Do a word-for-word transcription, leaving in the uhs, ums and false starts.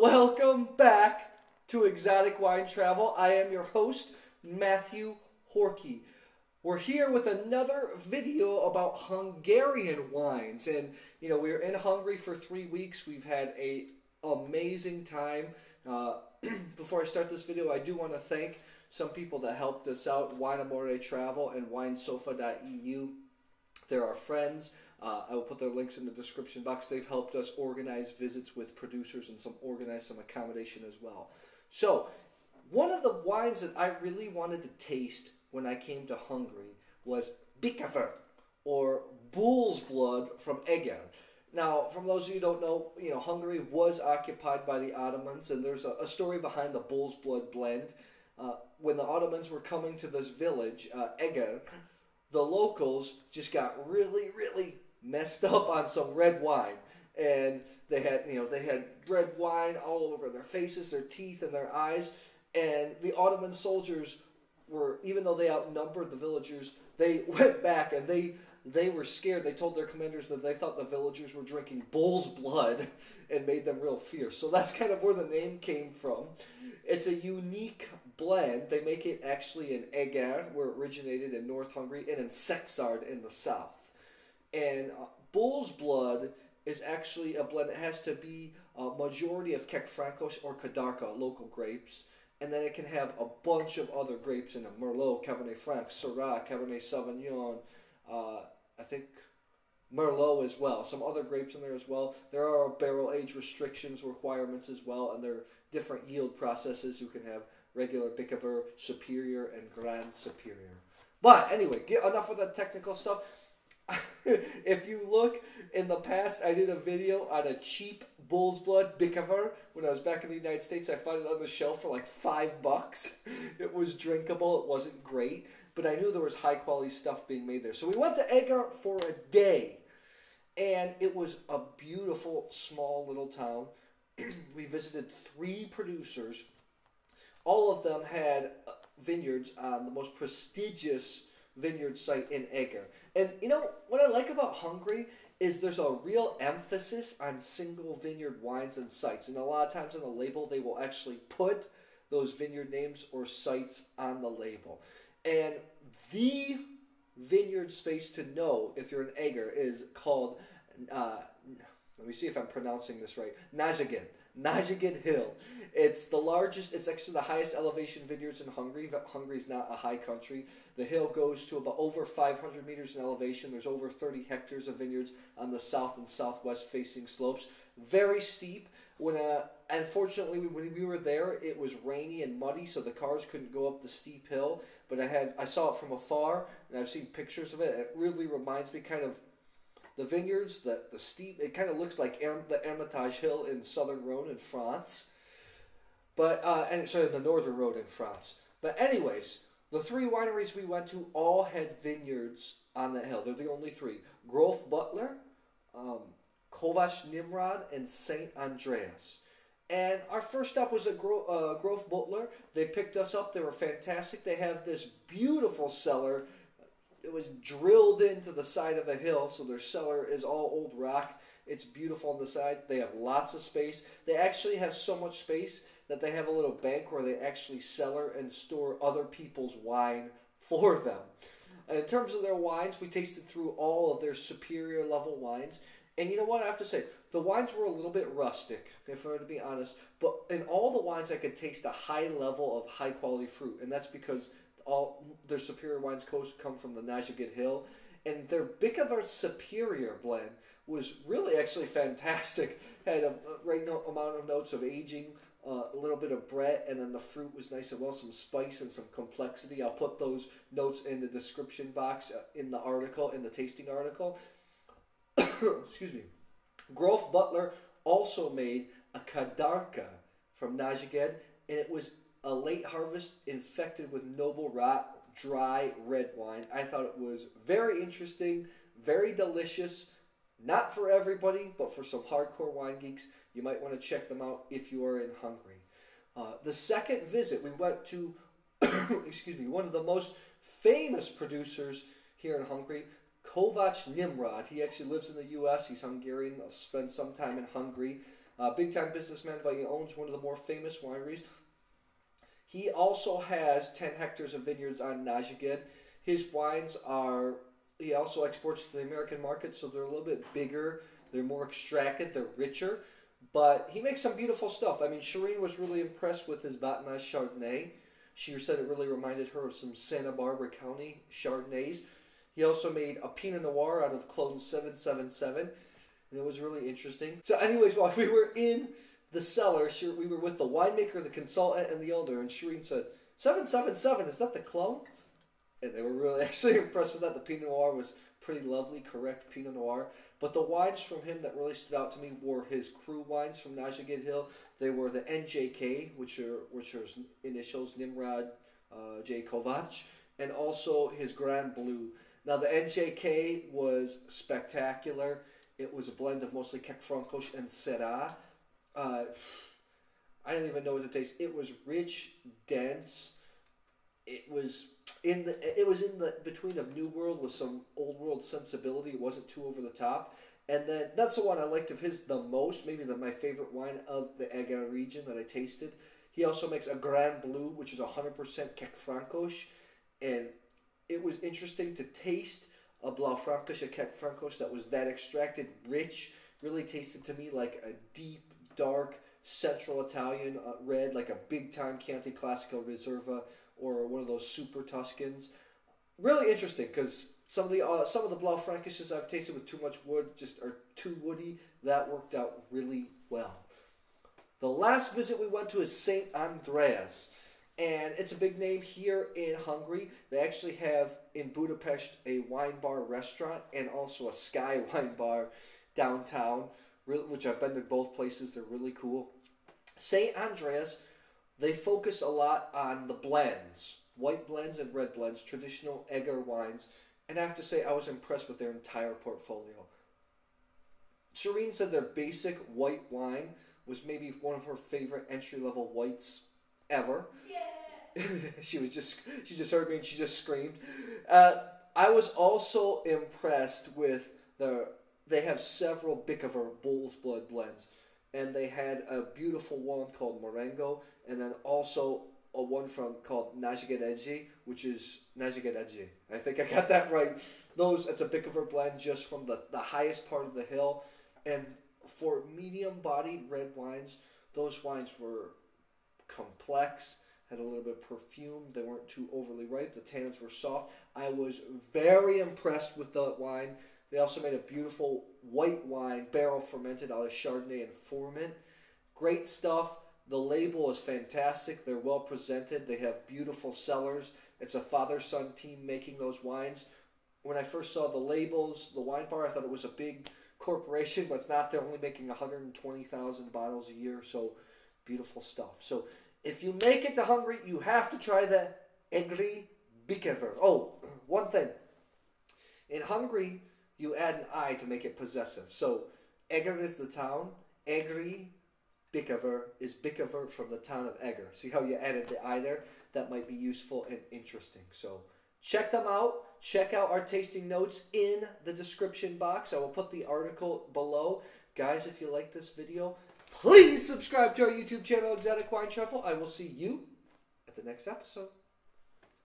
welcome back to Exotic Wine Travel. I am your host, Matthew Horkey. We're here with another video about Hungarian wines. And, you know, we were in Hungary for three weeks. We've had an amazing time. Uh, before I start this video, I do want to thank some people that helped us out, Wine Amore Travel and wine sofa dot e u. They're our friends. Uh, I will put their links in the description box. They've helped us organize visits with producers and some organize some accommodation as well. So one of the wines that I really wanted to taste when I came to Hungary was Bikavér, or bull's blood from Eger. Now, from those of you who don't know, you know, Hungary was occupied by the Ottomans, and there's a, a story behind the bull's blood blend. Uh, when the Ottomans were coming to this village, uh, Eger, the locals just got really, really messed up on some red wine, and they had, you know, they had red wine all over their faces, their teeth, and their eyes. And the Ottoman soldiers were, even though they outnumbered the villagers, they went back and they they were scared. They told their commanders that they thought the villagers were drinking bull's blood and made them real fierce. So that's kind of where the name came from. It's a unique blend. They make it actually in Eger, where it originated in North Hungary, and in Szekszárd in the south. And uh, bull's blood is actually a blend. It has to be a majority of Kékfrankos or Kadarka, local grapes. And then it can have a bunch of other grapes in it. Merlot, Cabernet Franc, Syrah, Cabernet Sauvignon, Uh, I think Merlot as well. Some other grapes in there as well. There are barrel age restrictions, requirements as well, and there are different yield processes. You can have regular Bikavér, Superior, and Grand Superior. But anyway, get enough of that technical stuff. If you look in the past, I did a video on a cheap bull's blood Bikavér when I was back in the United States. I found it on the shelf for like five bucks. It was drinkable. It wasn't great, but I knew there was high quality stuff being made there. So we went to Eger for a day, and it was a beautiful small little town. We visited three producers. All of them had vineyards on the most prestigious vineyard site in Eger. And you know what I like about Hungary is there's a real emphasis on single vineyard wines and sites. And a lot of times on the label they will actually put those vineyard names or sites on the label. And the vineyard space to know if you're in Eger is called, uh, let me see if I'm pronouncing this right, Nagy-Eged, Nagy-Eged Hill. It's the largest, it's actually the highest elevation vineyards in Hungary, but Hungary's not a high country. The hill goes to about over five hundred meters in elevation. There's over thirty hectares of vineyards on the south and southwest facing slopes. Very steep. When uh, unfortunately, when we were there, it was rainy and muddy, so the cars couldn't go up the steep hill. But I had I saw it from afar, and I've seen pictures of it. It really reminds me kind of the vineyards, the, the steep. It kind of looks like Her, the Hermitage Hill in southern Rhone in France. But, uh, and sorry, the northern Rhone in France. But anyways, the three wineries we went to all had vineyards on that hill. They're the only three. Gróf Buttler, um... Kovács Nimrod, and Saint Andreas. And our first stop was a Gro uh, Gróf Buttler. They picked us up. They were fantastic. They have this beautiful cellar. It was drilled into the side of the hill, so their cellar is all old rock. It's beautiful on the side. They have lots of space. They actually have so much space that they have a little bank where they actually cellar and store other people's wine for them. And in terms of their wines, we tasted through all of their superior level wines. And you know what I have to say? The wines were a little bit rustic, if I'm to be honest. But in all the wines, I could taste a high level of high-quality fruit. And that's because all their superior wines come from the Nagy-Eged Hill. And their Bikavér Superior blend was really actually fantastic. Had a great amount of notes of aging, uh, a little bit of Brett, and then the fruit was nice and well, some spice and some complexity. I'll put those notes in the description box uh, in the article, in the tasting article. Excuse me. Gróf Buttler also made a Kadarka from Nagy-Eged, and it was a late harvest infected with noble rot, dry red wine. I thought it was very interesting, very delicious. Not for everybody, but for some hardcore wine geeks, you might want to check them out if you are in Hungary. Uh, the second visit, we went to excuse me, one of the most famous producers here in Hungary, Kovács Nimrod. He actually lives in the U S He's Hungarian. Spent some time in Hungary. uh, big-time businessman, but he owns one of the more famous wineries. He also has ten hectares of vineyards on Nagy-Eged. His wines are, he also exports to the American market, so they're a little bit bigger. They're more extracted. They're richer. But he makes some beautiful stuff. I mean, Shireen was really impressed with his Vatna Chardonnay. She said it really reminded her of some Santa Barbara County Chardonnays. He also made a Pinot Noir out of Clone seven seven seven. And it was really interesting. So anyways, while we were in the cellar, we were with the winemaker, the consultant, and the owner. And Shireen said, seven seven seven, is that the Clone? And they were really actually impressed with that. The Pinot Noir was pretty lovely, correct Pinot Noir. But the wines from him that really stood out to me were his crew wines from Nagy-Eged Hill. They were the N J K, which are which are his initials, Nimrod uh, J. Kovács, and also his Grand Blue. Now, the N J K was spectacular. It was a blend of mostly Kékfrankos and Syrah. Uh, I didn't even know what to taste. It was rich, dense. It was in the it was in the between of New World with some Old World sensibility. It wasn't too over the top. And then that's the one I liked of his the most. Maybe the, my favorite wine of the Eger region that I tasted. He also makes a Grand Blue, which is one hundred percent Kékfrankos, and it was interesting to taste a Blaufränkisch, a Kékfrankos that was that extracted, rich. Really tasted to me like a deep, dark, central Italian uh, red, like a big-time Chianti Classico Reserva or one of those super Tuscans. Really interesting because some of the uh, some of the Blaufränkisches I've tasted with too much wood just are too woody. That worked out really well. The last visit we went to is Saint Andreas. And it's a big name here in Hungary. They actually have in Budapest a wine bar restaurant and also a sky wine bar downtown, which I've been to both places. They're really cool. Saint Andreas, they focus a lot on the blends, white blends and red blends, traditional Eger wines. And I have to say I was impressed with their entire portfolio. Shireen said their basic white wine was maybe one of her favorite entry-level whites ever. Yeah. she was just she just heard me and she just screamed. Uh, I was also impressed with the they have several Bikavér bull's blood blends, and they had a beautiful one called Marengo, and then also a one from called Nagy-Eged-Hegy, which is Nagy-Eged-Hegy. I think I got that right. Those it's a Bikavér blend just from the the highest part of the hill, and for medium-bodied red wines, those wines were complex, had a little bit of perfume. They weren't too overly ripe. The tannins were soft. I was very impressed with the wine. They also made a beautiful white wine, barrel fermented out of Chardonnay and Furmint. Great stuff. The label is fantastic. They're well presented. They have beautiful cellars. It's a father-son team making those wines. When I first saw the labels, the wine bar, I thought it was a big corporation, but it's not. They're only making one hundred twenty thousand bottles a year, so beautiful stuff. So if you make it to Hungary, you have to try the Egri Bikavér. Oh, one thing. In Hungary, you add an I to make it possessive. So Eger is the town. Egri Bikavér is Bikavér from the town of Eger. See how you added the I there? That might be useful and interesting. So check them out. Check out our tasting notes in the description box. I will put the article below. Guys, if you like this video, please subscribe to our YouTube channel, Exotic Wine Travel. I will see you at the next episode.